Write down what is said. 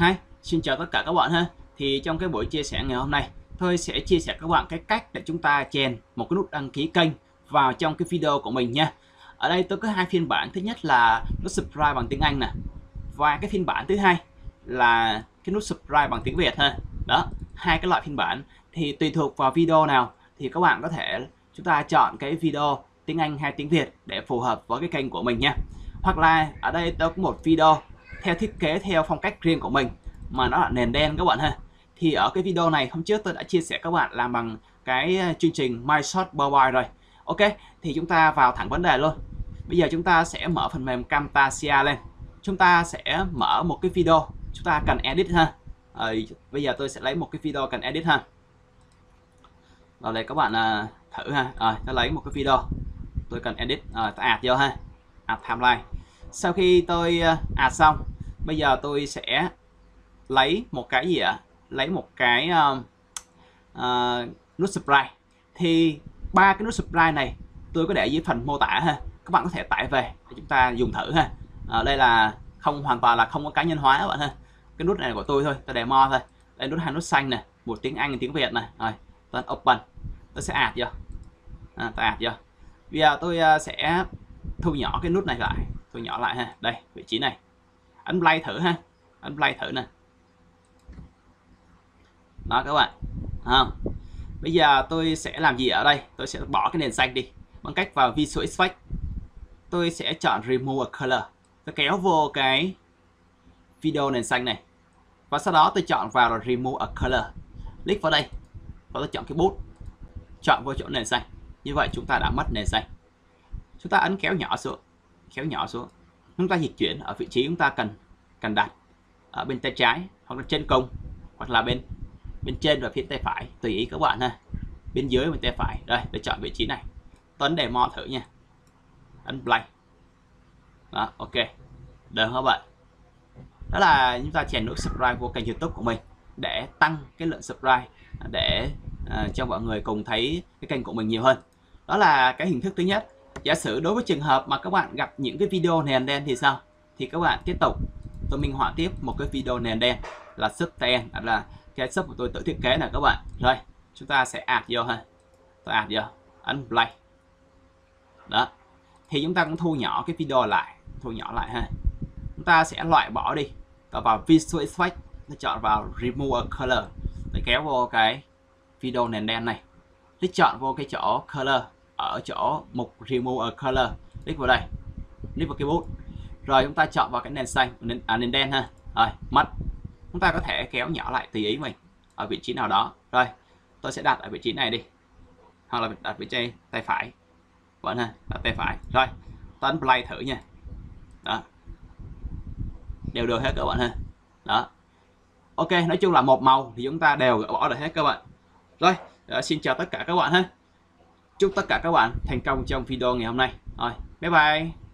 Hi, xin chào tất cả các bạn ha. Thì trong cái buổi chia sẻ ngày hôm nay, tôi sẽ chia sẻ các bạn cái cách để chúng ta chèn một cái nút đăng ký kênh vào trong cái video của mình nha. Ở đây tôi có hai phiên bản, thứ nhất là nút subscribe bằng tiếng Anh nè, và cái phiên bản thứ hai là cái nút subscribe bằng tiếng Việt ha. Đó, hai cái loại phiên bản thì tùy thuộc vào video nào thì các bạn có thể chúng ta chọn cái video tiếng Anh hay tiếng Việt để phù hợp với cái kênh của mình nha. Hoặc là ở đây tôi có một video theo thiết kế theo phong cách riêng của mình mà nó là nền đen các bạn ha. Thì ở cái video này hôm trước tôi đã chia sẻ các bạn làm bằng cái chương trình MyShot Mobile rồi. Ok, thì chúng ta vào thẳng vấn đề luôn. Bây giờ chúng ta sẽ mở phần mềm Camtasia lên. Chúng ta sẽ mở một cái video chúng ta cần edit ha. Bây giờ tôi sẽ lấy một cái video cần edit ha. Vào đây các bạn thử ha. Tôi lấy một cái video tôi cần edit, tôi add vô ha. Add timeline. Sau khi tôi add xong, bây giờ tôi sẽ lấy một cái gì ạ? Lấy một cái nút subscribe. Thì ba cái nút subscribe này tôi có để dưới phần mô tả ha. Các bạn có thể tải về để chúng ta dùng thử ha. Đây là không hoàn toàn là không có cá nhân hóa các bạn ha. Cái nút này là của tôi thôi, tôi demo thôi. Đây nút hai nút xanh này, một tiếng Anh tiếng Việt này. Rồi, tôi open. Tôi sẽ add vô. Tôi add vô. Bây giờ tôi sẽ thu nhỏ cái nút này lại, thu nhỏ lại ha. Đây, vị trí này. Ấn play thử ha. Ấn play thử nè. Đó các bạn. Bây giờ tôi sẽ làm gì ở đây? Tôi sẽ bỏ cái nền xanh đi bằng cách vào Visual Effect. Tôi sẽ chọn Remove a Color. Tôi kéo vô cái video nền xanh này. Và sau đó tôi chọn vào là Remove a Color. Click vào đây. Và tôi chọn cái bút. Chọn vô chỗ nền xanh. Như vậy chúng ta đã mất nền xanh. Chúng ta ấn kéo nhỏ xuống. Kéo nhỏ xuống. Chúng ta dịch chuyển ở vị trí chúng ta cần đặt. Ở bên tay trái, hoặc là trên cùng, hoặc là bên trên và phía tay phải, tùy ý các bạn ha. Bên dưới và tay phải. Đây, để chọn vị trí này. Tôi ấn demo thử nha. Ấn play. Đó, ok. Được các bạn. Đó là chúng ta chèn nút subscribe của kênh YouTube của mình để tăng cái lượng subscribe, để cho mọi người cùng thấy cái kênh của mình nhiều hơn. Đó là cái hình thức thứ nhất. Giả sử đối với trường hợp mà các bạn gặp những cái video nền đen thì sao? Thì các bạn tiếp tục tôi minh họa tiếp một cái video nền đen là subtitle, là cái sub của tôi tự thiết kế là các bạn. Rồi, chúng ta sẽ add vô ha. Tôi add vô, ấn play. Đó. Thì chúng ta cũng thu nhỏ cái video lại, thu nhỏ lại ha. Chúng ta sẽ loại bỏ đi. Tôi vào Visual Effect, tôi chọn vào Remove a Color. Tôi kéo vô cái video nền đen này. Tôi chọn vô cái chỗ Color, ở chỗ mục Remove a Color. Click vào đây. Click vào cái bút. Rồi chúng ta chọn vào cái nền xanh, nền đen ha. Rồi, mất. Chúng ta có thể kéo nhỏ lại tùy ý mình ở vị trí nào đó. Rồi, tôi sẽ đặt ở vị trí này đi. Hoặc là đặt vị trí tay phải. Vẫn ha, đặt tay phải. Rồi, tôi ấn play thử nha. Đó. Đều được hết các bạn ha. Đó. Ok, nói chung là một màu thì chúng ta đều bỏ được hết các bạn. Rồi, xin chào tất cả các bạn ha. Chúc tất cả các bạn thành công trong video ngày hôm nay. Rồi, bye bye.